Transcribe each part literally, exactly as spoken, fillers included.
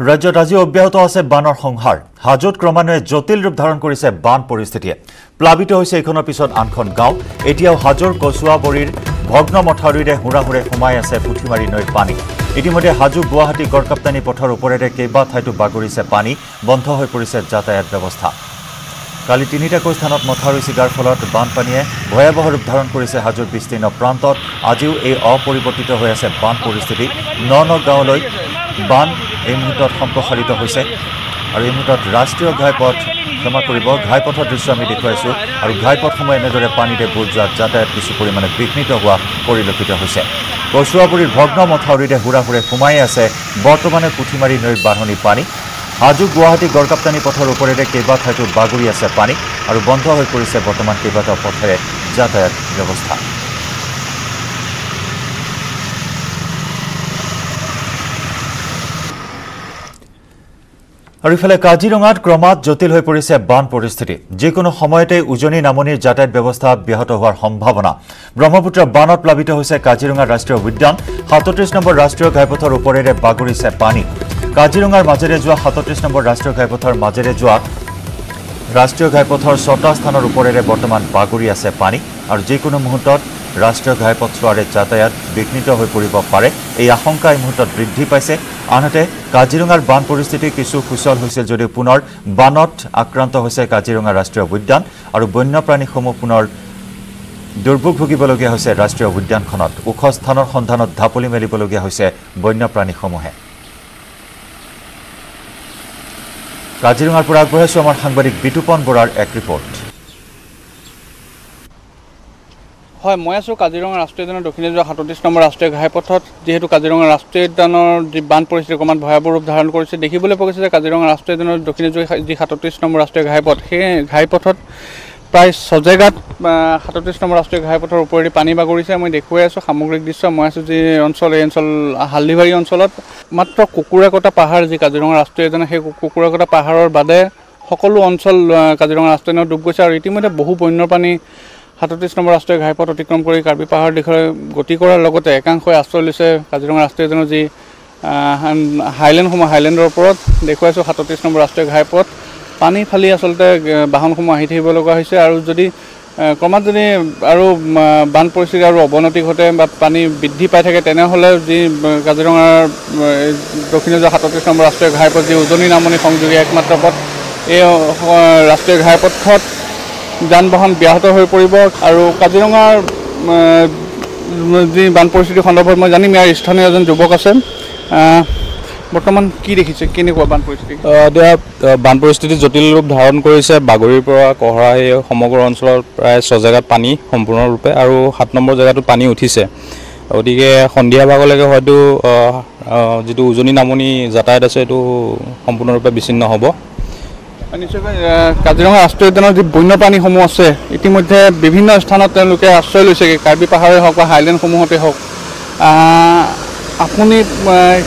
राज्यत आज अब्याहत आछे बानर संहार हाजोत क्रमान्वये जटिल रूप धारण करिछे बान परिस्थितिये प्लावित होइछे एखনৰ पिছত आनখন गाँव एতিয়াও हाजोर कचुआबरीर भग्न मथारिरे हुराहुरे सोमाय आछे पुठिमारी नैर पानी इतिमध्ये हाजो गुवाहाटी गड़काप्तानी पथर ओपरेरे केइबा ठाइतो बागरिছে पानी बन्ध হৈ পৰিছে যাতায়াত ব্যৱস্থা। काली तिनिटाকৈ স্থানত মথাউৰি ছিগাৰ ফলত বানপানীয়ে ভয়াবহ ৰূপ ধাৰণ কৰিছে হাজোৰ বিস্তীৰ্ণ প্ৰান্তত। আজিও এই অপৰিৱৰ্তিত হৈ আছে বান পৰিস্থিতি। ন ন গাঁৱলৈ বান এই মুহূৰ্তত সম্প্ৰসাৰিত হৈছে আৰু এই মুহূৰ্তত ৰাষ্ট্ৰীয় ঘাইপথ ক্ষমা কৰিব ঘাইপথৰ দৃশ্য আমি দেখুৱাইছো আৰু ঘাইপথসমূহ এনেদৰে পানীৰে বুৰ যোৱা যাতায়াত কিছু পৰিমাণে বিঘ্নিত হোৱা পৰিলক্ষিত হৈছে। কচুৱাবৰীৰ ভগ্ন মথাউৰিৰে হুৰাহুৰে সোমাই আছে বৰ্তমানে পুঠিমাৰী নৈৰ বাঢ়নী পানী। हाजो गुवाहाटी गड़काप्तानी पथर ओपरेरे केइबा ठाइतो बागरि आछे पानी और बंध हो परिसे बर्तमान केइबाटाओ पथेरे यातायात व्यवस्था। और इफाले काजिरঙাত क्रमात जटिल हो परिसे बान परिस्थिति। जिकोनो समयते उजनी नामनिर यातायात व्यवस्था ब्याहत होवार सम्भावना। ब्रह्मपुत्र बानत प्लावित होइसे काजिरঙা राष्ट्रीय उद्यान। सैंतालिस नम्बर राष्ट्रीय घाइपथर ओपरेरे बागरिছে पानी। काजिरঙাৰ মাজেৰে যোৱা सैंतालिस নম্বৰ ৰাষ্ট্ৰীয় ঘাইপথৰ মাজেৰে যোৱা ৰাষ্ট্ৰীয় ঘাইপথৰ ছটা স্থানৰ ওপৰেৰে বৰ্তমান বাগৰি আছে পানী আৰু যিকোনো মুহূৰ্তত ৰাষ্ট্ৰীয় ঘাইপথৰে যাতায়াত বিঘ্নিত হৈ পৰিব পাৰে। এই আশংকা এই মুহূৰ্তত বৃদ্ধি পাইছে। আনহাতে কাজিৰঙাৰ বান পৰিস্থিতি কিছু সুচল হৈছে যদিও পুনৰ বানত আক্ৰান্ত হৈছে কাজিৰঙা ৰাষ্ট্ৰীয় উদ্যান আৰু বন্যপ্ৰাণীসমূহ পুনৰ দুৰ্ভোগ ভুগিবলগীয়া হৈছে। ৰাষ্ট্ৰীয় উদ্যানখনত ওখ স্থানৰ সন্ধানত ঢাপলি মেলিবলগীয়া হৈছে বন্যপ্ৰাণীসমূহে। काजिरঙাৰ पर आगबाइছো आमार सांबादिक বিতুপন বৰাৰ एक रिपोर्ट। হয়, মই আছো কাজিৰঙা ৰাষ্ট্ৰীয় উদ্যানৰ দক্ষিণে যোৱা सैंतालिस নম্বৰ ৰাষ্ট্ৰীয় ঘাইপথত। যেহেতু কাজিৰঙা ৰাষ্ট্ৰীয় উদ্যানৰ যি বান পৰিস্থিতি ক্ৰমাৎ ভয়াবহ ৰূপ ধাৰণ কৰিছে দেখিবলৈ পোৱা গৈছে। কাজিৰঙা ৰাষ্ট্ৰীয় উদ্যানৰ দক্ষিণে যোৱা যি सैंतालिस নম্বৰ ৰাষ্ট্ৰীয় ঘাইপথ সেই ঘাইপথত প্ৰায় ছজেগাত सैंतालिस নম্বৰ ৰাষ্ট্ৰীয় ঘাইপথৰ ওপৰেদি পানী বাগৰিছে। মই দেখুৱাই আছো সামগ্ৰিক দৃশ্য। মই আছো যে অঞ্চল এই অঞ্চল হালদিবাৰী অঞ্চলত মাত্ৰ কুকুৰাকটা পাহাৰ যি কাজিৰঙা ৰাষ্ট্ৰীয় উদ্যান সেই কুকুৰাকটা পাহাৰৰ বাদে সকলো অঞ্চল কাজিৰঙা ৰাষ্ট্ৰীয় উদ্যানত ডুব গৈছে আৰু ইতিমধ্যে বহু বন্যপ্ৰাণী सैंतालिस নম্বৰ ৰাষ্ট্ৰীয় ঘাইপথ অতিক্ৰম কৰি কাৰ্বি পাহাৰৰ দিশলৈ গতি কৰাৰ লগতে একাংশই আশ্ৰয় লৈছে কাজিৰঙা ৰাষ্ট্ৰীয় উদ্যানৰ যি হাইলেণ্ড সমূহ হাইলেণ্ডৰ ওপৰত। দেখুৱাইছো सैंतालिस নম্বৰ ৰাষ্ট্ৰীয় ঘাইপথ পানী ফালি আসলতে বাহনসমূহ আহি থাকিব লগা হৈছে আৰু যদি ক্ৰমাৎ যদি আৰু বান পৰিস্থিতি আৰু অৱনতি ঘটে বা পানী বৃদ্ধি পাই থাকে তেনেহ'লে যি কাজিৰঙাৰ দক্ষিণে যোৱা सैंतालिस নম্বৰ ৰাষ্ট্ৰীয় ঘাইপথ যি উজনি নামনি সংযোগী একমাত্ৰ পথ এই ৰাষ্ট্ৰীয় ঘাইপথত যান বাহন ব্যাহত হৈ পৰিব। আৰু কাজিৰঙাৰ যি বান পৰিস্থিতি সন্দৰ্ভত মই জানিম ইয়াৰ স্থানীয় এজন যুৱক আছে। বৰ্তমান কি দেখিছে কেনেকুৱা বান পৰিস্থিতি? বান পৰিস্থিতি জটিল ৰূপ ধাৰণ কৰিছে। বাগৰিৰ পৰা কহৰা এই সমগ্ৰ অঞ্চলৰ প্ৰায় ছয় জেগাত পানী সম্পূৰ্ণৰূপে আৰু সাত নম্বৰ জেগাটো পানী উঠিছে। গতিকে সন্ধিয়া ভাগলৈকে হয়তো যিটো উজনি নামনি যাতায়াত আছে এইটো সম্পূৰ্ণৰূপে বিচ্ছিন্ন হ'ব। নিশ্চয়কৈ কাজিৰঙা ৰাষ্ট্ৰীয় উদ্যানৰ যি বন্যপ্ৰাণীসমূহ আছে ইতিমধ্যে বিভিন্ন স্থানত তেওঁলোকে আশ্ৰয় লৈছে কাৰ্বি পাহাৰে হওক বা হাইলেণ্ডসমূহতে হওক। আপুনি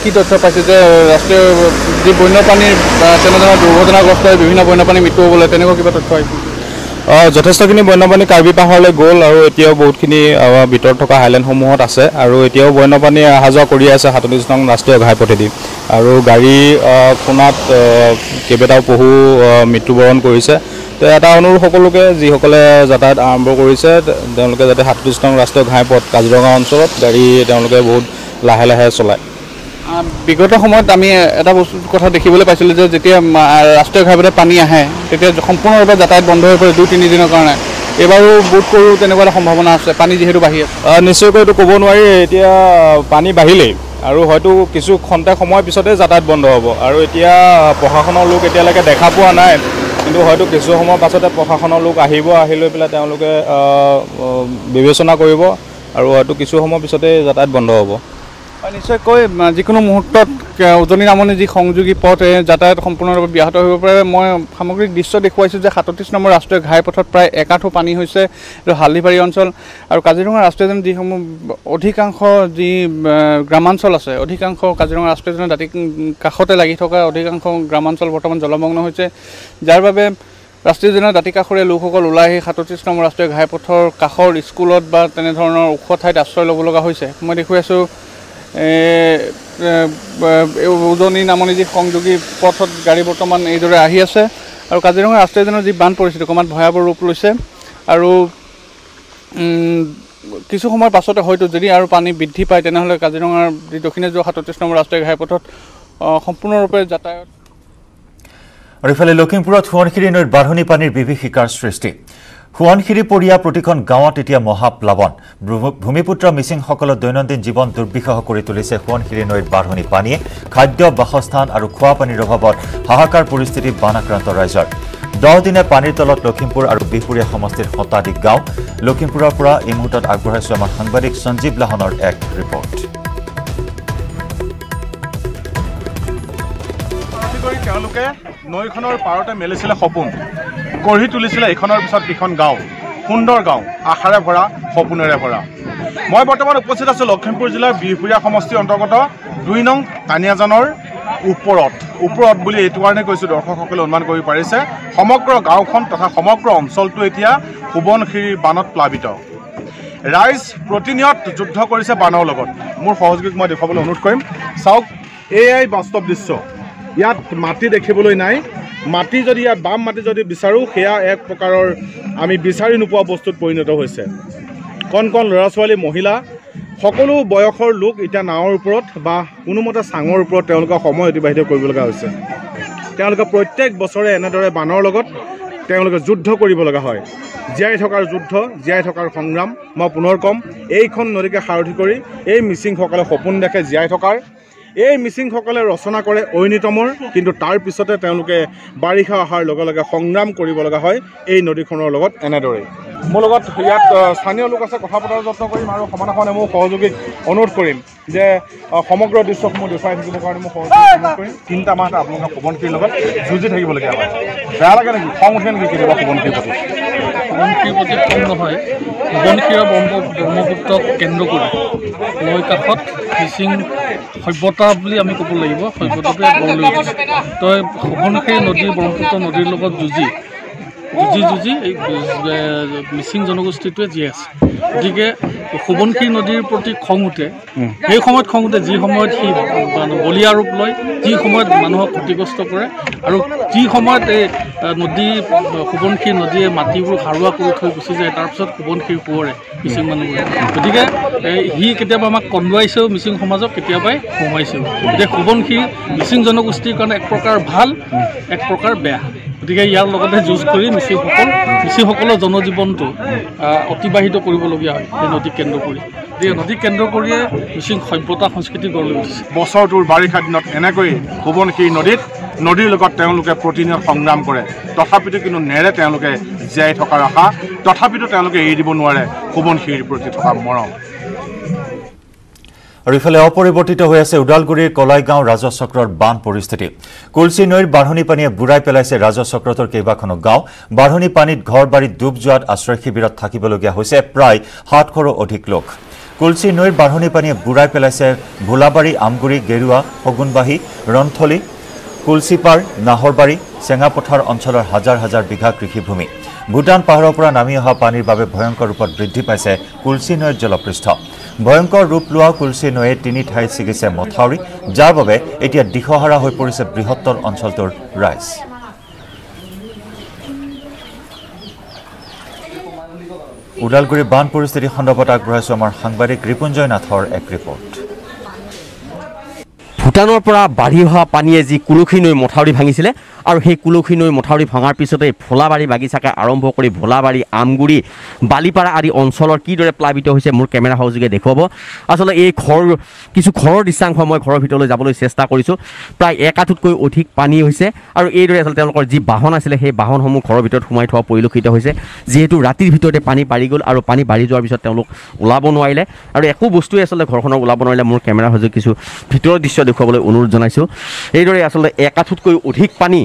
কি তথ্য পাইছে যে ৰাষ্ট্ৰীয় যি বন্যপ্ৰাণীৰ তেনেধৰণৰ দুৰ্ঘটনাগ্ৰস্ত হৈ বিভিন্ন বন্যপ্ৰাণী মৃত্যু হ'বলৈ তেনেকুৱা কিবা তথ্য আহিছে? যথেষ্টখিনি বন্যপ্ৰাণী কাৰ্বি পাহাৰলৈ গ'ল আৰু এতিয়াও বহুতখিনি ভিতৰত থকা হাইলেণ্ডসমূহত আছে আৰু এতিয়াও বন্যপ্ৰাণী অহা যোৱা কৰি আছে सैंतालिस নং ৰাষ্ট্ৰীয় ঘাইপথেদি। আৰু গাড়ী খুন্দাত কেইবাটাও পহু মৃত্যুবৰণ কৰিছে। তো এটা অনুৰোধ সকলোকে যিসকলে যাতায়াত আৰম্ভ কৰিছে তেওঁলোকে যাতে सैंतालिस নং ৰাষ্ট্ৰীয় ঘাইপথ কাজিৰঙা অঞ্চলত গাড়ী তেওঁলোকে বহুত লাহে লাহে চলায়। বিগত সময়ত আমি এটা বস্তু কথা দেখিবলৈ পাইছিলোঁ যে যেতিয়া ৰাষ্ট্ৰীয় ঘাইপথে পানী আহে তেতিয়া সম্পূৰ্ণৰূপে যাতায়াত বন্ধ হৈ পৰে দুই তিনি দিনৰ কাৰণে। এইবাৰো বোধ কৰোঁ তেনেকুৱা এটা সম্ভাৱনা আছে পানী যিহেতু বাঢ়ি আছে। নিশ্চয়কৈ এইটো ক'ব নোৱাৰি। এতিয়া পানী বাঢ়িলেই আৰু হয়তো কিছু ঘণ্টা সময় পিছতে যাতায়াত বন্ধ হ'ব আৰু এতিয়া প্ৰশাসনৰ লোক এতিয়ালৈকে দেখা পোৱা নাই কিন্তু হয়তো কিছু সময় পাছতে প্ৰশাসনৰ লোক আহিব আহি লৈ পেলাই তেওঁলোকে বিবেচনা কৰিব আৰু হয়তো কিছু সময় পিছতে যাতায়াত বন্ধ হ'ব। নিশ্চয়কৈ যিকোনো মুহূৰ্তত উজনি নামনি যি সংযোগী পথ যাতায়াত সম্পূৰ্ণৰূপে ব্যাহত হ'ব পাৰে। মই সামগ্ৰিক দৃশ্য দেখুৱাইছোঁ যে सैंतालिस নম্বৰ ৰাষ্ট্ৰীয় ঘাইপথত প্ৰায় একাঠো পানী হৈছে আৰু হালদিবাৰী অঞ্চল আৰু কাজিৰঙা ৰাষ্ট্ৰীয় উদ্যান যিসমূহ অধিকাংশ যি গ্ৰামাঞ্চল আছে অধিকাংশ কাজিৰঙা ৰাষ্ট্ৰীয় উদ্যানৰ দাঁতি কাষতে লাগি থকা অধিকাংশ গ্ৰামাঞ্চল বৰ্তমান জলমগ্ন হৈছে যাৰ বাবে ৰাষ্ট্ৰীয় উদ্যানৰ দাঁতি কাষৰীয়া লোকসকল ওলাই আহি सैंतालिस নম্বৰ ৰাষ্ট্ৰীয় ঘাইপথৰ কাষৰ স্কুলত বা তেনেধৰণৰ ওখ ঠাইত আশ্ৰয় ল'ব লগা হৈছে। মই দেখুৱাইছোঁ उजनी नामनी जी संयोगी पथत गाड़ी बर्तमान এইদৰে আহি আছে और কাজিৰঙা राष्ट्रीय उद्यान जी बान परिस्थिति क्रमात भयावह रूप লৈছে और किस समय पासते हयতো যদি আৰু पानी বৃদ্ধি পায় তেনেহলে কাজিৰঙাৰ দক্ষিণে যোৱা সাতত্ৰিশ নম্বৰ ৰাষ্ট্ৰীয় ঘাইপথত সম্পূৰ্ণৰূপে যাতায়াত और इफाले लखीमपुर सोनखिरी नईर बाढ़नी पानी विभीषिकार सृष्टि सोनखिरी परिया प्रतिखन गाँवत एतिया महाप्लावन भूमिपुत्र मिसिंग दैनन्दिन जीवन दुर्विषह कर तुलिसे सोनखिरी नईर बाढ़नी पानी खाद्य बासस्थान और खुआ पानीर अभावत हाहाकार परिस्थिति बानाक्रांत राइजर दस दिने पानीर तलत लखीमपुर और बिहपुरिया समष्टिर शताधिक गाँव लखीमपुर पुरा ए मुहूर्त आगबढ़ाइछे आमार सांबादिक संजीव लाहनर एक रिपोर्ट। नईखर पारते मेलेছিলে सपोन गढ़ी तुलिছিলে इखर पीछे किन गाँव सुंदर गाँव आशारे भरा सपोनेरे भरा। मैं बर्तमान उपस्थित आसो लखीमपुर जिलार बिहपुरिया समष्टिर अंतर्गत दुई नंग कानियाजानर ऊपर ऊपर बुली ये कारण कैसे दर्शक अनुमान पारिसे समग्र गाँव तथा समग्र अंचल सोबनखिरी बानत प्लावित राइज प्रतिनियत युद्ध कर बानर मोर सहयोगीक मैं देख अनुरोध करम। चाओक एयाई वास्तव दृश्य इतना माटी देखिबलै नाई माटी जदि इतना बाम माटी जदि विचारों से एक प्रकार आम विचारि नोपा बस्तुत परिणत होइसे। कौन कौन लड़ा छोवाली महिला सकलो बयसर लोक इतना नावर ऊपर कोनोमते सांगर ऊपर समय अतिबाहित करिब लगा होइसे। तेनलोके प्रत्येक बछरे एनेदरे बानर लगत तेनलोके युद्ध करिब लगा हय जियाई थकार युद्ध जियाई थकार संग्राम। मैं पुनर कम एइखन नदीके सारथि करि एइ मिसिंगসকলে सपोन देखे जियाई थकार এই মিচিংসকলে रचना करे ঐনিতমৰ কিন্তু তাৰ পিছতে তেওঁলোকে বাৰিষা আহাৰ লগে লগে সংগ্ৰাম কৰিব লগা হয় এই নদীখনৰ লগত এনেদৰে। মোৰ লগত ইয়াত স্থানীয় লোক আছে কথা পতাৰ যত্ন কৰিম আৰু সমানাখনে মোৰ সহযোগীক অনুৰোধ কৰিম যে সমগ্ৰ দৃশ্যক মই দেখাই থাকিব কাৰণে মই সহযোগ কৰিম। তিনিটা মাহ আপোনালোকে পৱনকিৰ লগত যুঁজি থাকিব লগা হয় বেয়া লাগে নেকি খং উঠে নেকি কেতিয়াবা পৱনকিৰ প্ৰতি পৱনকিৰ প্ৰতি খং নহয়। পৱনকিৰ ব্ৰহ্মপুত্ৰক কেন্দ্ৰ কৰি নৈ কাষত মিচিং সভ্যতা বুলি আমি ক'ব লাগিব সভ্যতাটোৱে গঢ় লৈ উঠিছে। তো সোৱণশিৰি নদী ব্ৰহ্মপুত্ৰ নদীৰ লগত যুঁজি যুঁজি যুঁজি এই মিচিং জনগোষ্ঠীটোৱে জীয়াই আছে। গতিকে সোৱণশিৰি নদীৰ প্ৰতি খং উঠে সেই সময়ত খং উঠে যি সময়ত সি বলিয়া ৰূপ লয় যি সময়ত মানুহক ক্ষতিগ্ৰস্ত কৰে আৰু যি সময়ত এই নদী সোৱণশিৰি নদীয়ে মাটিবোৰ সাৰুৱা কৰি থৈ গুচি যায় তাৰপিছত সোৱণশিৰি পোহৰে মিচিং মানুহবোৰে। গতিকে সি কেতিয়াবা আমাক কন্দুৱাইছেও মিচিং সমাজক কেতিয়াবাই সোমাইছেও। এতিয়া সোৱণশিৰি মিচিং জনগোষ্ঠীৰ কাৰণে এক প্ৰকাৰ ভাল এক প্ৰকাৰ বেয়া। গতিকে ইয়াৰ লগতে যুঁজ কৰি মিচিংসকল মিচিংসকলৰ জনজীৱনটো অতিবাহিত কৰিবলগীয়া হয় এই নদীক কেন্দ্ৰ কৰি। এই নদীক কেন্দ্ৰ কৰিয়ে মিচিং সভ্যতা সংস্কৃতি গঢ় লৈ উঠিছে। বছৰটোৰ বাৰিষা দিনত এনেকৈ সোৱণশিৰি নদীত নদীৰ লগত তেওঁলোকে প্ৰতিনিয়ত সংগ্ৰাম কৰে তথাপিতো কিন্তু নেৰে তেওঁলোকে জীয়াই থকাৰ আশা তথাপিতো তেওঁলোকে এৰি দিব নোৱাৰে সোৱণশিৰিৰ প্ৰতি থকা মৰম। और इफाले अपरिवर्तित हो आछे उदालगुड़ीर कलाईगांव राजचक्रर बान परिस्थिति। कुलसी नईर बाढ़नी पानी बुराई पेलाइछे राजचक्रतर केइबाखनो गाँव बाढ़नी पानीत घर बाड़ी डूब जोवात आश्रय शिविरत थाकिबलगिया होइछे प्राय सातशर अधिक लोक। कुलसी नईर बाढ़नी पानी बुराई पेलाइछे भोलाबाड़ी आमगुड़ी गेरुआ हगुनबाही रणथली कुलसीपार नाहरबाड़ी सेंगापथार अंचलर हजार हजार विघा कृषिभूमि भूटान पहाड़ों पर नामी अहा पानीर बारे भयंकर रूप बृद्धि पाइछे कुलसी नईर जलपृष्ठ। भयंकर रूप लोआ कुलसी नये तीन ठाई सिगिसे मथाउरी जार बारे एतिया दिशहारा हो परिछे बृहत्तर अंचलतोर राइज। उदालगुड़ी बान परिस्थिति सन्दर्भत आगबढ़ाइछे आमार सांबादिक रिपुंजय नाथर एक रिपोर्ट। भूटानर पर बाढ़ी अहा पानी जी कुलसी नई मथाउरी भांगिছিলে और সেই কুলসী নৈ মথাউৰি ভাঙাৰ পিছতে ভোলাবাৰী বাগিচাকে আৰম্ভ কৰি ভোলাবাৰী আমগুৰি বালিপাৰা আদি অঞ্চলৰ কিদৰে প্লাবিত হৈছে মোৰ কেমেৰা সহযোগে দেখুৱাব। আসলে এই ঘৰ কিছু ঘৰৰ দৃশ্যাংশ মই ঘৰৰ ভিতৰলৈ যাবলৈ চেষ্টা কৰিছোঁ। প্ৰায় এক আঠুতকৈ অধিক পানী হৈছে আৰু এইদৰে আচলতে তেওঁলোকৰ যি বাহন আছিলে সেই বাহনসমূহ ঘৰৰ ভিতৰত সোমাই থোৱা পৰিলক্ষিত হৈছে। যিহেতু ৰাতিৰ ভিতৰতে পানী বাঢ়ি গ'ল আৰু পানী বাঢ়ি যোৱাৰ পিছত তেওঁলোক ওলাব নোৱাৰিলে আৰু একো বস্তুৱে আচলতে ঘৰখনৰ ওলাব নোৱাৰিলে। মোৰ কেমেৰা সহযোগে কিছু ভিতৰৰ দৃশ্য দেখুৱাব খাবলৈ অনুৰোধ জানাইছো। এইদৰে আসলে একাঠুতকৈ অধিক পানী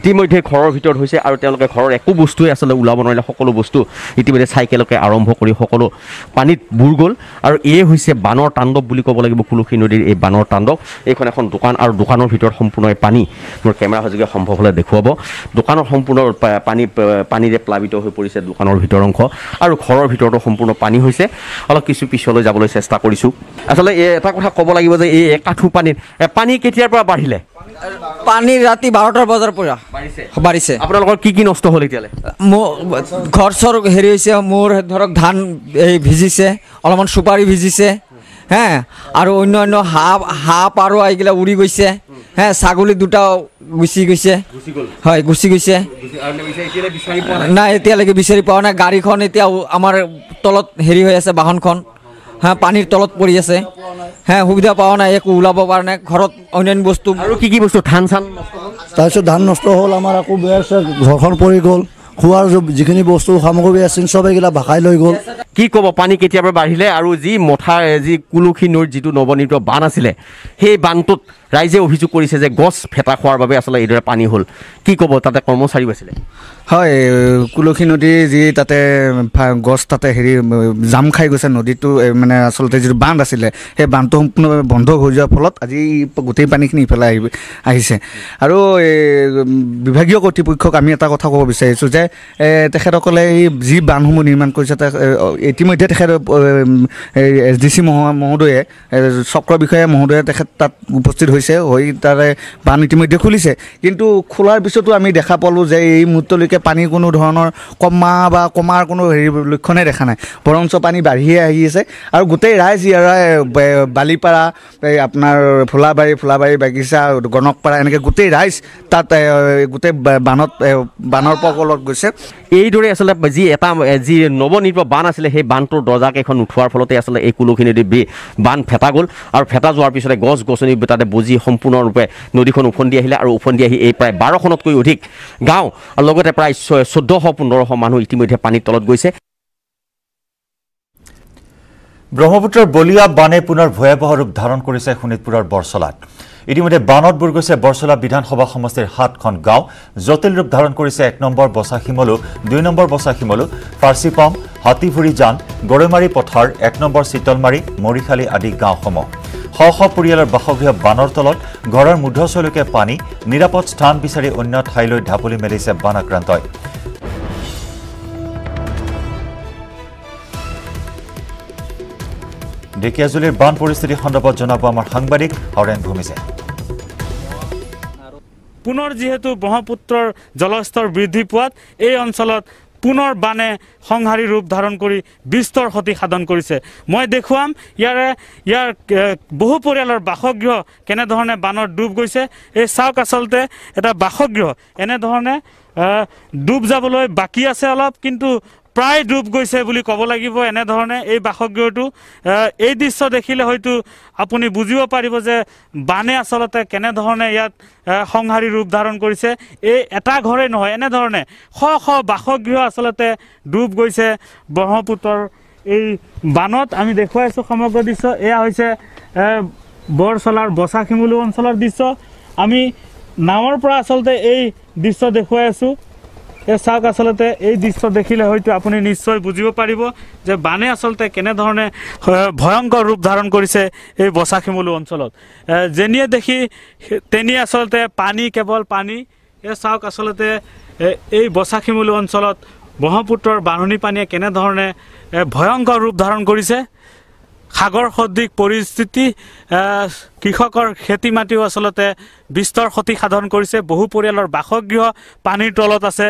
ইতিমধ্যে ঘৰৰ ভিতৰত হৈছে আৰু তেওঁলোকে ঘৰৰ একো বস্তুই আসলে উলাব নোৱাৰিলে সকলো বস্তু ইতিমধ্যে সাইকেলকে আৰম্ভ কৰি সকলো পানীত বুৰ গল আৰু এই হৈছে বানৰ তাণ্ডৱ বুলি ক'ব লাগিব কুলুখী নদীৰ এই বানৰ তাণ্ডৱ। এইখন এখন দোকান আৰু দোকানৰ ভিতৰত সম্পূৰ্ণ পানী মোৰ কেমেৰা সজগে সম্ভৱ হলে দেখুৱাব। দোকানৰ সম্পূৰ্ণ পানী পানীৰে প্লাবিত হৈ পৰিছে দোকানৰ ভিতৰ অংশ আৰু ঘৰৰ ভিতৰতো সম্পূৰ্ণ পানী হৈছে। অলপ কিছু পিছলৈ যাবলৈ চেষ্টা কৰিছো। আসলে এটা কথা ক'ব লাগিব যে এই একাঠু পানী পানী কেতিয়াৰ পৰা বাঢ়িলে? পানী ৰাতি বাৰটা বজাৰ পৰা বাঢ়িছে বাঢ়িছে। আপোনালোকৰ কি কি নষ্ট হ'ল এতিয়ালে? ঘৰ সৰ হেৰি হৈছে মোৰ ধৰক ধান এই ভিজিছে, অলপমান সুপাৰি ভিজিছে, হ্যাঁ আৰু অন্য অন্য হাঁহ হাঁহ পাৰ আইগিলা উৰি গৈছে, হ্যাঁ ছাগলী দুটা গুচি গৈছে, হয় গুচি গৈছে না এতিয়ালৈকে বিচাৰি পোৱা নাই। গাড়ীখন এতিয়া আমাৰ তলত হেৰি হৈ আছে, বাহনখন হ্যাঁ পানীৰ তলত পৰি আছে, হ্যাঁ সুবিধা পাওয়া নাই, একো ওলাব পৰা নাই। ঘৰত অন্যান্য বস্তু আৰু কি কি বস্তু ধান চান তাৰপিছত ধান নষ্ট হ'ল আমাৰ, আকৌ ঘৰখন পৰি গ'ল, খোৱাৰ যিখিনি বস্তু সামগ্ৰী আছিল সবগিলা ভাখাই লৈ গ'ল। কি ক'ব পানী কেতিয়াবা বাঢ়িলে আৰু যি মথা যি কুলুখী নৈৰ যিটো নৱনিৰ্মিত বান আছিলে সেই বানটোত ৰাইজে অভিযোগ কৰিছে যে গছ ফেটা খোৱাৰ বাবে আচলতে এইদৰে পানী হ'ল। কি ক'ব তাতে কৰ্মচাৰী আছিলে? হয়, কুলুখী নদী যি তাতে গছ তাতে হেৰি জাম খাই গৈছে নদীটো, মানে আচলতে যিটো বান্ধ আছিলে সেই বান্ধটো সম্পূৰ্ণভাৱে বন্ধ হৈ যোৱাৰ ফলত আজি গোটেই পানীখিনি ইফালে আহি আহিছে। আৰু বিভাগীয় কৰ্তৃপক্ষক আমি এটা কথা ক'ব বিচাৰিছোঁ যে তেখেতসকলে এই যি বান্ধসমূহ নিৰ্মাণ কৰিছে ইতিমধ্যে তেখেত এছ ডি চি মহোদয়ে চক্ৰ বিষয়া মহোদয়ে তেখেত তাত উপস্থিত হৈছে, হৈ তাৰে বান ইতিমধ্যে খুলিছে। কিন্তু খোলাৰ পিছতো আমি দেখা পালোঁ যে এই মুহূৰ্তলৈকে পানীৰ কোনো ধৰণৰ কমা বা কমাৰ কোনো হেৰি লক্ষণেই দেখা নাই, বৰঞ্চ পানী বাঢ়িয়ে আহি আছে। আৰু গোটেই ৰাইজ ইয়াৰ বালিপাৰা, আপোনাৰ ফুলাবাৰী ফুলাবাৰী বাগিচা, গণকপাৰা, এনেকৈ গোটেই ৰাইজ তাত গোটেই বানত বানৰ পকলত গৈছে। এইদৰে আচলতে যি এটা যি নৱনিৰ্মিত বান আছিলে সেই বানটোৰ দৰ্জা কেইখন উঠোৱাৰ ফলতে আচলতে এই কুলুখী নদী বান ফেটা গ'ল আৰু ফেটা যোৱাৰ পিছতে গছ গছনি তাতে বুজি সম্পূৰ্ণৰূপে নদীখন উফন্দি আহিলে আৰু উফন্দি আহি এই প্ৰায় বাৰখনতকৈ অধিক গাঁও আৰু লগতে প্ৰায় চৈধ্যশ পোন্ধৰশ মানুহ ইতিমধ্যে পানীৰ তলত গৈছে। ব্ৰহ্মপুত্ৰৰ বলিয়া বানে পুনৰ ভয়াৱহ ৰূপ ধাৰণ কৰিছে শোণিতপুৰৰ বৰচলাত। ইতিমধ্যে বানত বুৰ গৈছে বৰচলা বিধানসভা সমষ্টিৰ সাতখন গাঁও। জটিল ৰূপ ধাৰণ কৰিছে এক নম্বৰ বচাখিমলু, দুই নম্বৰ বচাখিমলু, ফাৰ্চিপাম, হাতীভুৰি জান, গৰৈমাৰী পথাৰ, এক নম্বৰ চিতলমাৰী, মৰিখালী আদি গাঁওসমূহ। শ শ পৰিয়ালৰ বাসগৃহ বানৰ তলত, ঘৰৰ মুধচলৈকে পানী, নিৰাপদ স্থান বিচাৰি অন্য ঠাইলৈ ঢাপলি মেলিছে বানাক্ৰান্তই। ঢেকিয়াজুলিৰ বান পৰিস্থিতি সন্দৰ্ভত জনাব আমাৰ সাংবাদিক হৰেণ ভূমিছে। পুনৰ যিহেতু ব্ৰহ্মপুত্ৰৰ জলস্তৰ বৃদ্ধি পোৱাত এই অঞ্চলত পুনৰ বানে সংহাৰী ৰূপ ধাৰণ কৰি বিস্তৰ ক্ষতি সাধন কৰিছে। মই দেখুৱাম ইয়াৰে ইয়াৰ বহু পৰিয়ালৰ বাসগৃহ কেনেধৰণে বানত ডুব গৈছে। এই চাওক, আচলতে এটা বাসগৃহ এনেধৰণে ডুব যাবলৈ বাকী আছে অলপ, কিন্তু প্ৰায় ডুব গৈছে বুলি ক'ব লাগিব। এনেধৰণে এই বাসগৃহটো এই দৃশ্য দেখিলে হয়তো আপুনি বুজিব পাৰিব যে বানে আচলতে কেনেধৰণে ইয়াত সংহাৰী ৰূপ ধাৰণ কৰিছে। এই এটা ঘৰেই নহয়, এনেধৰণে শ শ বাসগৃহ আচলতে ডুব গৈছে ব্ৰহ্মপুত্ৰৰ এই বানত। আমি দেখুৱাইছোঁ সমগ্ৰ দৃশ্য। এয়া হৈছে বৰচলাৰ বচাখিমলু অঞ্চলৰ দৃশ্য। আমি নাৱৰ পৰা আচলতে এই দৃশ্য দেখুৱাই আছোঁ। এই চাওক, আচলতে এই দৃশ্য দেখিলে হয়তো আপুনি নিশ্চয় বুজিব পাৰিব যে বানে আচলতে কেনেধৰণে ভয়ংকৰ ৰূপ ধাৰণ কৰিছে এই বচাখিমলু অঞ্চলত। যেনিয়ে দেখি তেনিয়ে আচলতে পানী, কেৱল পানী। এই চাওক, আচলতে এই বচাখিমলু অঞ্চলত ব্ৰহ্মপুত্ৰৰ বাঢ়নী পানীয়ে কেনেধৰণে ভয়ংকৰ ৰূপ ধাৰণ কৰিছে। সাগৰ সদৃশ পৰিস্থিতি, কৃষকৰ খেতি মাটিও আচলতে বিস্তৰ ক্ষতি সাধন কৰিছে। বহু পৰিয়ালৰ বাসগৃহ পানীৰ তলত আছে।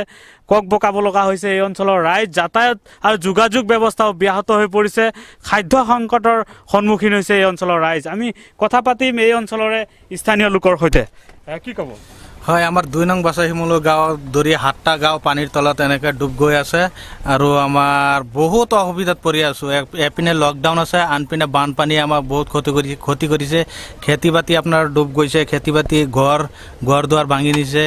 কক বকাব লগা হৈছে এই অঞ্চলৰ ৰাইজ। যাতায়াত আৰু যোগাযোগ ব্যৱস্থাও ব্যাহত হৈ পৰিছে। খাদ্য সংকটৰ সন্মুখীন হৈছে এই অঞ্চলৰ ৰাইজ। আমি কথা পাতিম এই অঞ্চলৰে স্থানীয় লোকৰ সৈতে। কি ক'ব? হয়, আমাৰ দুই নং বচাখিমলু গাঁৱৰ ধৰি সাতটা গাঁও পানীৰ তলত এনেকৈ ডুব গৈ আছে আৰু আমাৰ বহুত অসুবিধাত পৰি আছোঁ। এপিনে লকডাউন আছে, আনপিনে বানপানীয়ে আমাক বহুত ক্ষতি কৰি ক্ষতি কৰিছে। খেতি বাতি আপোনাৰ ডুব গৈছে, খেতি বাতি ঘৰ ঘৰ দুৱাৰ ভাঙি নিছে,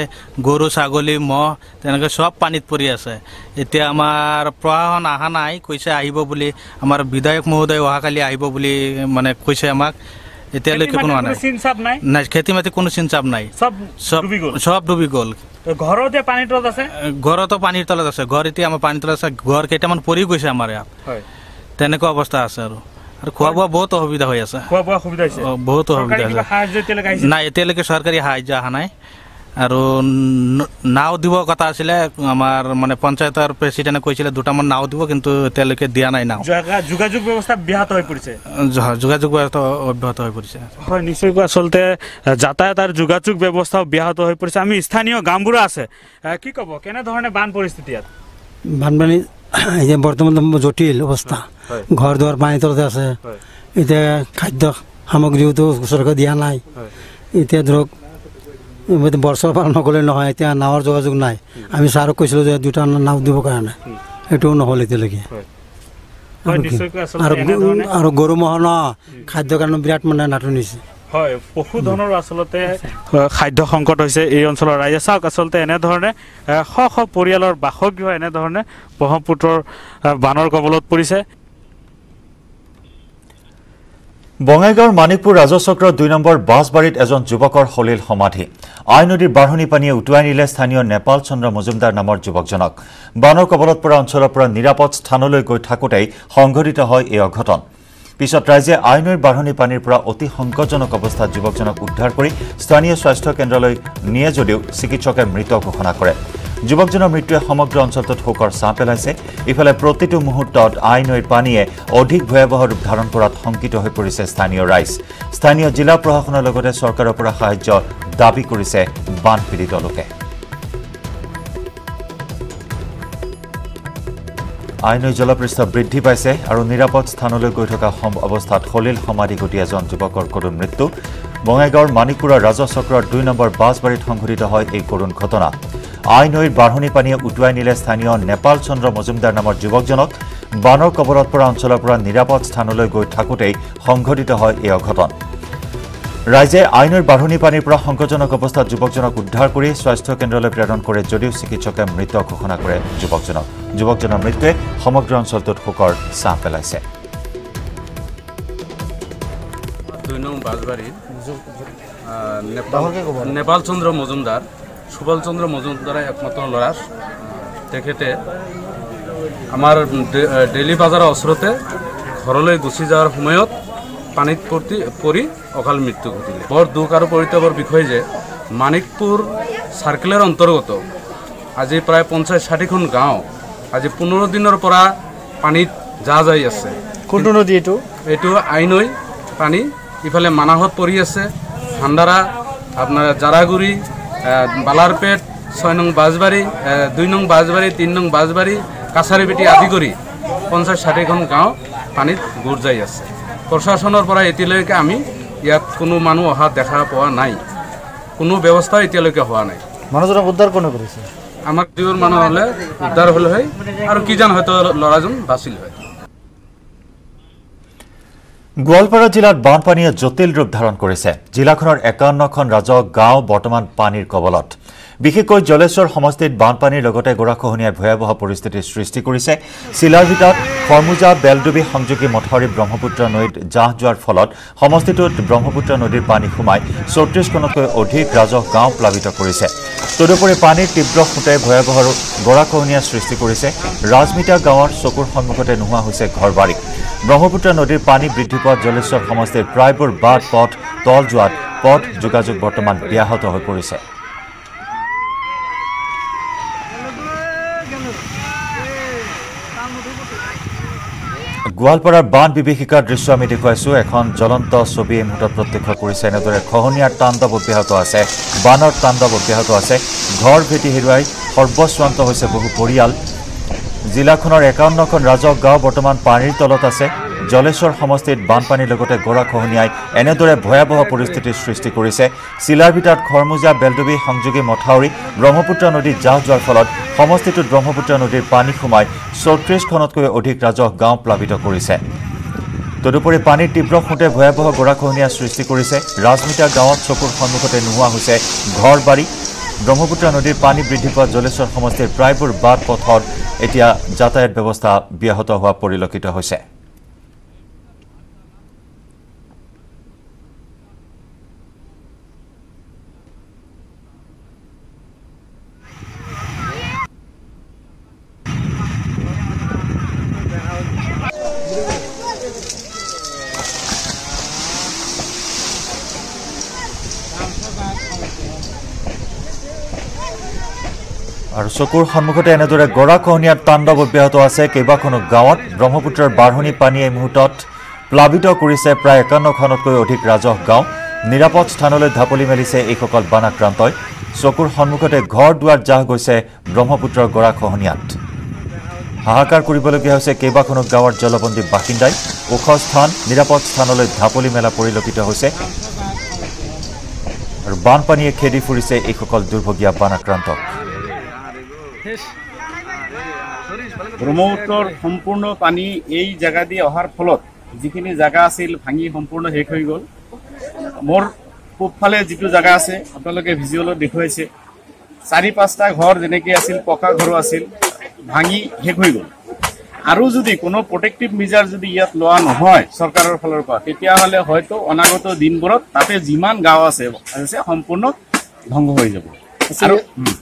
গৰু ছাগলী ম'হ তেনেকৈ চব পানীত পৰি আছে। এতিয়া আমাৰ প্ৰশাসন অহা নাই, কৈছে আহিব বুলি। আমাৰ বিধায়ক মহোদয় অহাকালি আহিব বুলি মানে কৈছে আমাক। खेती में सिंचाव नहीं सब डूबी गल घर पानी तल घर तो पानी तल घर पानी तल घर कटान पड़ गई अवस्था खुआ बुआ बहुत असुविधा बहुत ना सरकारी सहाय्य अहা ना और नाव दी कथा आमार माने पंचायतर प्रेसिडेंटे कैसे दुटाम नाव दी कि दिया ना नाव जोगाजोग व्यवस्था ब्याहत हो परिसे जोगाजोग व्यवस्था अब्याहत हो परिसे हय निश्चयको आसलते जातायात आर जोगाजोग व्यवस्था ब्याहत हो परिसे आमी स्थानीय गामबुरा आसे कि कबो केने धरने बान परिस्थितियात बानबानी ये बर्तमान जटिल अवस्था घर द्वार पानी तलते आसे इते खाद्य सामग्रीओ तो सरकार दिया ना इते धरक बर्षा पार नक ना नावर जोगाजोग ना आम सारक कैसो दूटा नाव दी कारण यू नल गरु महना खाद्य कारण विराट मानने नाटनी হয় পশুধনৰ আসলতে খাদ্য সংকট হৈছে এই অঞ্চলৰ ৰাইজে চাওক আসলতে এনে ধৰণে শ শ পৰিয়ালৰ বাসগৃহ এনে ধৰণে ব্ৰহ্মপুত্ৰৰ বানৰ কবলত পৰিছে। बंगाईगांवर मानिकपुर राजचक्र दुई नम्बर बासबाड़ीत एजन युवकर हलिल समाधि आइ नदीर बाढ़नी पानीये उटुवाई निले स्थानीय नेपाल चंद्र मजुमदार नाমৰ युवकजनक बानर कबलत परा अञ्चলৰ পৰা निरापद स्थानলৈ गৈ থাকোতেই সংঘটিত হয় এই অঘটন। পিছত ৰাইজে আই নদীৰ বাঢ়নী পানীৰ পৰা অতি সংকটজনক অৱস্থাত যুৱকজনক উদ্ধাৰ কৰি স্থানীয় স্বাস্থ্য কেন্দ্ৰলৈ নিয়ে যদিও চিকিৎসকে মৃত ঘোষণা কৰে। যুৱকজনৰ মৃত্যুৱে সমগ্ৰ অঞ্চলটোত শোকৰ ছাঁ পেলাইছে। ইফালে প্ৰতিটো মুহূৰ্তত আই নদীৰ পানীয়ে অধিক ভয়াৱহ ৰূপ ধাৰণ কৰাত শংকিত হৈ পৰিছে স্থানীয় ৰাইজ। স্থানীয় জিলা প্ৰশাসনৰ লগতে চৰকাৰৰ পৰা সাহায্য দাবী কৰিছে বান পীড়িত লোকে। আই নৈ জলপৃষ্ঠ বৃদ্ধি পাইছে আৰু নিৰাপদ স্থানলৈ গৈ থকা অৱস্থাত হলিল সমাধি গতি এজন যুৱকৰ কৰুণ মৃত্যু। বঙাইগাঁৱৰ মানিকপুৰৰ ৰাজচক্ৰৰ দুই নম্বৰ বাছবাৰীত সংঘটিত হয় এই কৰুণ ঘটনা। আই নৈৰ বাঢ়নী পানীয়ে উটুৱাই নিলে স্থানীয় নেপাল চন্দ্ৰ মজুমদাৰ নামৰ যুৱকজনক বানৰ কবলত পৰা অঞ্চলৰ পৰা নিৰাপদ স্থানলৈ গৈ থাকোতেই সংঘটিত হয় এই অঘটন। ৰাইজে আই নৈৰ বাঢ়নী পানীৰ পৰা সংকটজনক অৱস্থাত যুৱকজনক উদ্ধাৰ কৰি স্বাস্থ্য কেন্দ্ৰলৈ প্ৰেৰণ কৰে যদিও চিকিৎসকে মৃত ঘোষণা কৰে যুৱকজনক। যুৱকজনৰ মৃত্যুৱে সমগ্ৰ অঞ্চলটোত শোকৰ ছাঁ পেলাইছে। দুই নং বাজবাৰী নেপাল চন্দ্ৰ মজুমদাৰ সুবল চন্দ্ৰ মজুমদাৰৰ একমাত্ৰ ল'ৰা তেখেতে আমাৰ ডেইলি বাজাৰৰ ওচৰতে ঘৰলৈ গুচি যোৱাৰ সময়ত পানীত পৰি अकाल मृत्यु घटिले। बर दुख और परितापर विषय जे मानिकपुर सार्केलर अंतर्गत आज प्राय पंचायत षाठी गाँव आज पंद्रह दिन पानी जा जा नदी यू आइ नई पानी इफाले मानाहत पड़ी भाण्डारा अपना जारागुरी बालारपेट छय नंग बाजबारी दुई नंग बाजबारी तीन नंग बाजबारी काछारीपेटी आदि कर पंचायत षाठी गाँव पानी गोर जा प्रशासनर पर एतिलैके आमी ইয়াত কোনো মানুহ অহা দেখা পোৱা নাই। কোনো ব্যৱস্থা এতিয়ালৈকে হোৱা নাই। মানুহজন উদ্ধাৰ কোনে কৰিছে? আমাৰ দুয়ৰ মানুহ হলে উদ্ধাৰ হল হয় আৰু কি জান হয়তো লৰাজন বাছিল হয়। গোৱালপাৰা জিলাত বানপানীয়ে জটিল ৰূপ ধাৰণ কৰিছে। জিলাখনৰ একাৱন্নখন ৰাজহ গাঁও বৰ্তমান পানীৰ কবলত। বিশেষকৈ জলেশ্বৰ সমষ্টিত বানপানীৰ লগতে গোৰাখহনীয়াই ভয়াৱহ পৰিস্থিতিৰ সৃষ্টি কৰিছে। শিলাভিটাত খৰমুজা বেলডুবি সংযোগী মথাউৰি ব্ৰহ্মপুত্ৰ নৈত জাহ যোৱাৰ ফলত সমষ্টিটোত ব্ৰহ্মপুত্ৰ নদীৰ পানী সোমাই চৌত্ৰিশখনতকৈ অধিক ৰাজহ গাঁও প্লাবিত কৰিছে। তদুপৰি পানীৰ তীব্ৰ সোঁতে ভয়াৱহ গোৰাখহনীয়া সৃষ্টি কৰিছে। ৰাজমিতা গাঁৱৰ চকুৰ সন্মুখতে নোহোৱা হৈছে ঘৰ বাৰী। ব্ৰহ্মপুত্ৰ নদীৰ পানী বৃদ্ধি পোৱাত জলেশ্বৰ সমষ্টিৰ প্ৰায়বোৰ বাট পথ তল যোৱাত পথ যোগাযোগ বৰ্তমান ব্যাহত হৈ পৰিছে। গোৱালপাৰাৰ বান বিভীষিকাৰ দৃশ্য আমি দেখুৱাইছো। এখন জ্বলন্ত ছবি এই মুহূৰ্তত প্ৰত্যক্ষ কৰিছে। এনেদৰে খহনীয়াৰ তাণ্ডৱ অব্যাহত আছে, বানৰ তাণ্ডৱ অব্যাহত আছে। ঘৰ ভেটি হেৰুৱাই সৰ্বস্বান্ত হৈছে বহু পৰিয়াল। জিলাখনৰ একাৱন্নখন ৰাজহ গাঁও বৰ্তমান পানীৰ তলত আছে। জলেশ্বৰ সমষ্টিত বানপানীৰ লগতে গোৰা খহনীয়াই এনেদৰে ভয়াৱহ পৰিস্থিতিৰ সৃষ্টি কৰিছে। শিলাভিটাত খৰমুজা বেলডুবি সংযোগী মথাউৰি ব্ৰহ্মপুত্ৰ নদী জাহ যোৱাৰ ফলত সমষ্টিটোত ব্ৰহ্মপুত্ৰ নদীৰ পানী সোমাই চৌত্ৰিশখনতকৈ অধিক ৰাজহ গাঁও প্লাবিত কৰিছে। তদুপৰি পানীৰ তীব্ৰ সোঁতে ভয়াৱহ গোৰা খহনীয়া সৃষ্টি কৰিছে। ৰাজমিতা গাঁৱত চকুৰ সন্মুখতে নোহোৱা হৈছে ঘৰ বাৰী। ব্ৰহ্মপুত্ৰ নদীৰ পানী বৃদ্ধি পোৱা জলেশ্বৰ সমষ্টিৰ প্ৰায়বোৰ বাট পথত এতিয়া যাতায়াত ব্যৱস্থা ব্যাহত হোৱা পৰিলক্ষিত হৈছে। और चकुर सम्मुखते एनेदरे गराखहनिया तांडव अब्याहत आछे। केबाखनो गाँवत ब्रह्मपुत्रर बाढ़नी पानीये मुहूर्तत प्लावित करिछे प्राय एकावन्नखनतकै अधिक राजह गाँव। निरापद स्थानले धापली मेलिछे एइসকল बानाक्रान्तই। चकुर सम्मुखते घर दुआर जाह गइछे ब्रह्मपुत्रर गराखहनियात। हाहाकार करिबलगीয়া হৈছে केबाखनो गाँवर जलबंदी बासिन्दाই। ओख स्थान निरापद स्थानले धापली मेला परिलक्षित হৈছে और बानपानीये खेदी फुरिছে एइসকল दुर्भोगीয়া बानाक्रान्तক। ब्रह्मपुत्र सम्पूर्ण पानी यही जगह दिए अहार फलत जिखिनि जगह आसिल भांगी सम्पूर्ण शेष हो गल। मोर पूबफाले जी जगह आछे आपनालोके भिजुअल देखुवाइछे चारि पाँचटा घर जेनेके आसिल पका घर आसिल भांगी शेष हो गल। आरो जदि कोनो प्रोटेक्टिव मेजार जदि इयात लोआ नहय सरकारेर फलर पर तेतिया हले हयतो अनागत दिनबोरत ताते जिमान गाँव आछे आछे सम्पूर्ण ध्वंस हो जाब।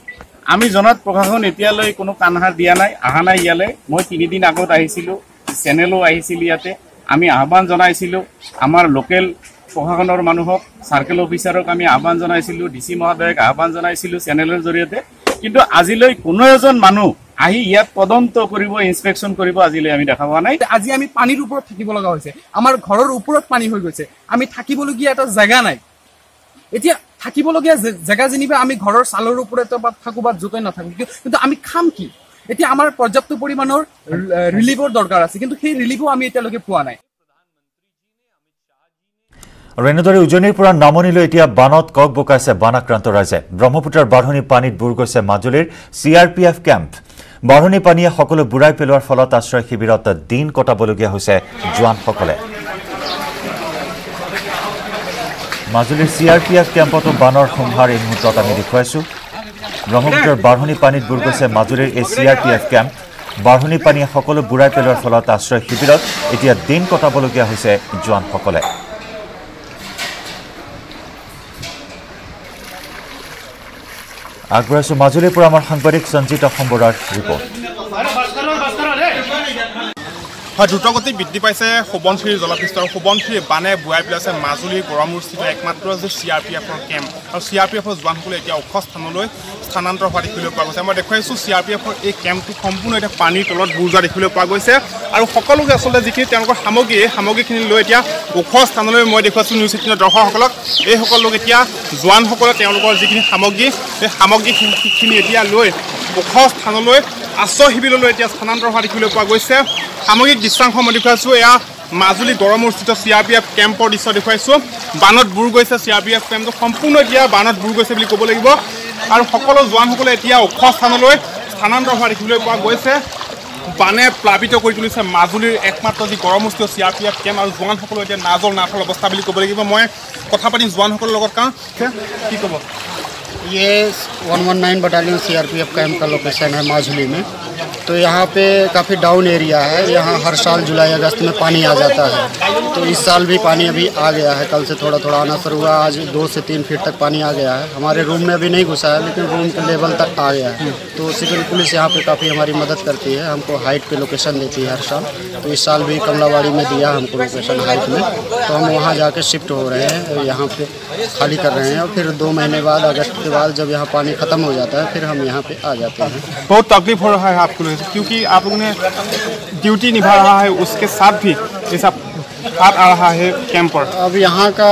आमी जनात प्रशासन एतियालै कोनो कानहार दिया नाई अहा नाई। इयाले मैं तीन दिन आगत आहिसिलो चेनेलो आहिसिल। इयाते आमी आह्वान जनाइसिलो आमार लोकेल प्रशासनर मानुहक सार्केल अफिसारक आमी आह्वान जनाइसिलो डिसि महोदयक आह्वान जनाइसिलो चेनेलर जरियते। किन्तु आजिलै कोनो एजन मानुह आहि इयात तदन्त करिब इन्सपेक्शन करिब आजिलै आमी देखा पोवा नाई। आजि आमी पानीर उपरत थाकिब लगা হৈছে। आमार घरर उपरत पानी হৈ গৈছে। आमी थाकिबलগীয়া এটা জায়গা নাই। এতিয়া থাকিবলগীয়া জায়গা যেনিবা আমি ঘৰৰ চালৰ ওপৰত বা থাকো বা যতে না থাকো কিন্তু আমি খাম কি? এতিয়া আমাৰ পৰ্যাপ্ত পৰিমাণৰ ৰিলিভৰ দৰকাৰ আছে কিন্তু সেই ৰিলিভো আমি এতিয়ালৈকে পোৱা নাই। ৰেণদৰে উজনিৰ পৰা নামনিলৈ এতিয়া বানত কক বকাইছে বানাক্ৰান্ত ৰাইজে। ব্ৰহ্মপুত্ৰৰ বাঢ়নী পানীত বুৰ গৈছে মাজুলীৰ চিআৰপিএফ কেম্প। বাঢ়নী পানীয়ে সকলো বুৰাই পেলোৱাৰ ফলত আশ্ৰয় শিবিৰত দিন কটাবলগীয়া হৈছে জোৱানসকলে। মাজুলীৰ চিআৰপিএফ কেম্পতো বানৰ সম্ভাৰ এই মুহূৰ্তত আমি দেখুৱাইছো। ব্ৰহ্মপুত্ৰৰ বাঢ়নী পানীত বুৰ গৈছে মাজুলীৰ এই চিআৰপিএফ কেম্প। বাঢ়নী পানীয়ে সকলো বুৰাই পেলোৱাৰ ফলত আশ্ৰয় শিবিৰত এতিয়া দিন কটাবলগীয়া হৈছে জোৱানসকলে। আগবঢ়াইছো মাজুলীৰ পৰা আমাৰ সাংবাদিক সঞ্জিত অসম্বৰাৰ ৰিপৰ্ট। হয়, দ্ৰুতগতি বৃদ্ধি পাইছে সোৱণশিৰি জলপৃষ্ঠ। সোৱণশিৰি বানে বুয়াই পেলাইছে মাজুলীৰ গড়মূৰস্থিত একমাত্ৰ যে চি আৰ পি এফৰ কেম্প। আৰু চি আৰ পি এফৰ জোৱানসকলে এতিয়া ওখ স্থানলৈ স্থানান্তৰ হোৱা দেখিবলৈ পোৱা গৈছে। মই দেখুৱাইছোঁ চি আৰ পি এফৰ এই কেম্পটো সম্পূৰ্ণ এতিয়া পানীৰ তলত বুৰ যোৱা দেখিবলৈ পোৱা গৈছে। আৰু সকলোকে আচলতে যিখিনি তেওঁলোকৰ সামগ্ৰী এই সামগ্ৰীখিনি লৈ এতিয়া ওখ স্থানলৈ মই দেখুৱাইছোঁ নিউজ এইটিনৰ দৰ্শকসকলক। এইসকল লোক এতিয়া জোৱানসকলে তেওঁলোকৰ যিখিনি সামগ্ৰী সেই সামগ্ৰীখিনি এতিয়া লৈ ওখ স্থানলৈ আশ্ৰয় শিবিৰলৈ এতিয়া স্থানান্তৰ হোৱা দেখিবলৈ পোৱা গৈছে। সামগ্ৰিক দৃশ্যাংশ মই দেখুৱাইছোঁ। এয়া মাজুলী গড়মূৰস্থিত চি আৰ পি এফ কেম্পৰ দৃশ্য দেখুৱাইছোঁ। বানত বুৰ গৈছে চি আৰ পি এফ কেম্পটো সম্পূৰ্ণ এতিয়া বানত বুৰ গৈছে বুলি ক'ব লাগিব। আৰু সকলো জোৱানসকলে এতিয়া ওখ স্থানলৈ স্থানান্তৰ হোৱা দেখিবলৈ পোৱা গৈছে। বানে প্লাবিত কৰি তুলিছে মাজুলীৰ একমাত্ৰ যি গড়মূৰস্থিত C R P F camp. আৰু জোৱানসকলৰ এতিয়া নাজল নাথল অৱস্থা বুলি ক'ব লাগিব। মই কথা পাতিম জোৱানসকলৰ লগত। কাৰণ কি ক'ব? ये one one nine battalion C R P F camp का लोकेशन है माजुली में। तो यहाँ पे काफ़ी डाउन एरिया है। यहाँ हर साल जुलाई अगस्त में पानी आ जाता है। तो इस साल भी पानी अभी आ गया है। कल से थोड़ा थोड़ा आना शुरू हुआ। आज दो से तीन फीट तक पानी आ गया है। हमारे रूम में अभी नहीं घुसा है लेकिन रूम के लेवल तक आ गया है। तो सिविल पुलिस यहाँ पे काफ़ी हमारी मदद करती है। हमको हाइट पे लोकेशन देती है हर साल। तो इस साल भी कमलावाड़ी में दिया हमको लोकेशन हाइट में। तो हम वहाँ जाके शिफ्ट हो रहे हैं। यहाँ पे खाली कर रहे हैं और फिर दो महीने बाद अगस्त के बाद जब यहाँ पानी ख़त्म हो जाता है फिर हम यहाँ पे आ जाते हैं। बहुत तकलीफ हो रहा है आपको क्योंकि आप लोगों ने ड्यूटी निभा रहा है उसके साथ भी ऐसा आ रहा है कैंप पर। अब यहाँ का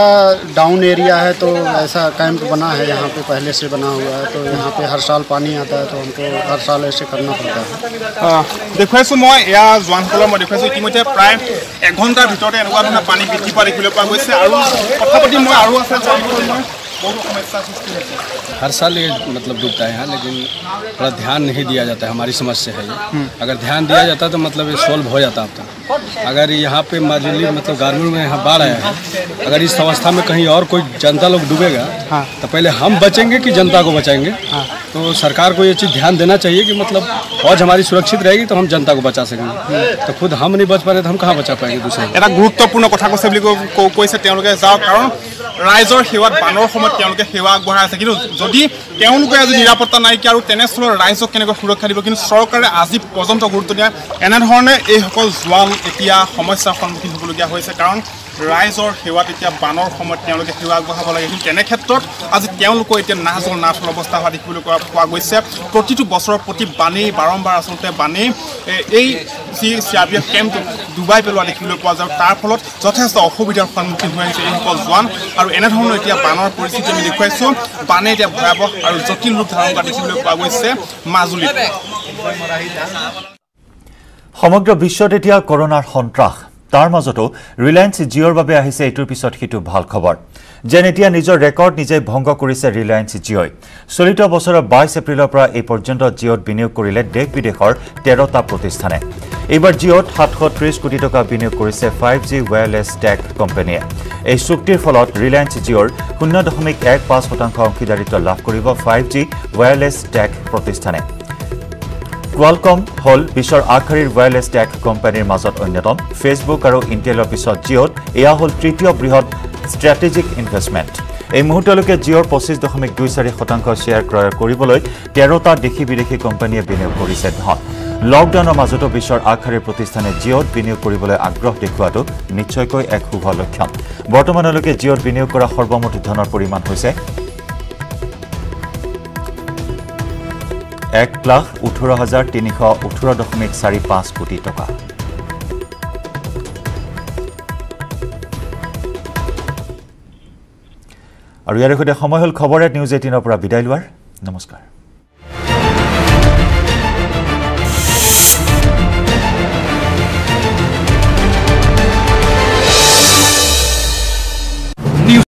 डाउन एरिया है तो ऐसा कैंप बना है यहाँ पे पहले से बना हुआ है। तो यहाँ पे हर साल पानी आता है तो हमको हर साल ऐसे करना पड़ता है। देखो मैं या जवानकल मैं देखो इतिम्य प्राय एक घंटार भरते एने पानी बृद्धि पा देखने पा गई है। और कथा पाती मैं और हर साल ये मतलब डूबता है यहाँ लेकिन थोड़ा ध्यान नहीं दिया जाता है। हमारी समस्या है ये। अगर ध्यान दिया जाता तो मतलब ये सॉल्व हो जाता आपका। अगर यहाँ पे माजुली मतलब गारमेंट में यहाँ बाढ़ आया है अगर इस अवस्था में कहीं और कोई जनता लोग डूबेगा हाँ। तो पहले हम बचेंगे कि जनता को बचाएंगे हाँ। तो सरकार को ये चीज़ ध्यान देना चाहिए कि मतलब फौज हमारी सुरक्षित रहेगी तो हम जनता को बचा सकेंगे। तो खुद हम नहीं बच पा रहे तो हम कहाँ बचा पाएंगे दूसरे। एट गुरुत्वपूर्ण कथा कैसे कैसे जाओ कारण राइजर सेवा बानर समय सेवा आगे कि निरापत्ता नाइकिया और तेनेस्थल राइजक के सुरक्षा दी कि सरकार आज पर्यटन गुरुत्व दिया एनेधरणे जवान एतिया समस्या सन्मुखीन होबलगिया कारण राइजर सेवा बानर समय सेवा आगे लगे क्षेत्र आज नाजल नाथल अवस्था हुआ देखने पा गया। प्रति बचर प्रति बानेई बारम्बार आसलते बानेई जी C R P F camp डुबाई पेलवा देखने पा जाए तार फल जथेष असुविधार सम्मुखीन जवान और एनेधरण इतना बानर परिस्थिति आम देखा बाने इतना भयावह और जटिल रूप धारण कर देखने पा गया माजुलीत। समग्र विश्व एतिया करोनार सन्त्रास तार मजतो रिलायंस जिओर बारे आहिसे एतुर पिছত हितु ভাল खबर जेन एतिया निजर रेकर्ड निजे भंग करिसे रिलायंस जिओ। चलित बछर बाईस एप्रिलर परा ए पर्यंत जिओत बिनियोग करिले देश विदेशर तेरहटा प्रतिष्ठाने। एबार जिओत सात सौ तीस कोटी टका बिनियोग करिसे फाइव जी वायरलेस टेक कम्पेनीए। ए चुक्तिर फलत रिलायंस जिओर शून्य दशमिक एक पाँच शतांश अंशीदारित्व लाभ करिब फाइव जी वायरलेस टेक प्रतिष्ठाने। क्वालकम हल विश्व आखिरी वायरलेस टेक कम्पानीर मजत अन्यतम। फेसबुक और इंटेलर पिछत जिओत एया हल तृतीय बृहत स्ट्रेटेजिक इन्वेस्टमेंट। ए मुहूर्तलके जिओर पचिश दशमिक दुई चारि शतांश शेयर क्रय কৰিবলৈ तेरहटा देशी विदेशी कम्पानीये बिनियोग करिছে धन। लकडाउনৰ মাজতো विश्व आखिरी प्रतिष्ठाने जिओत बिनियोग কৰিবলৈ আগ্ৰহ দেখুৱাটো নিশ্চয়কৈ এক শুভ লক্ষণ। বৰ্তমানলৈকে জিওত বিনিয়োগ কৰা সৰ্বমুঠ ধনৰ পৰিমাণ হৈছে एक लाख ओठर हजार तीन सौ ओठर दशमिक चारि पाँच कोटी टका। और यार समय हल खबर एट न्यूज एटीन विदाय लवार नमस्कार।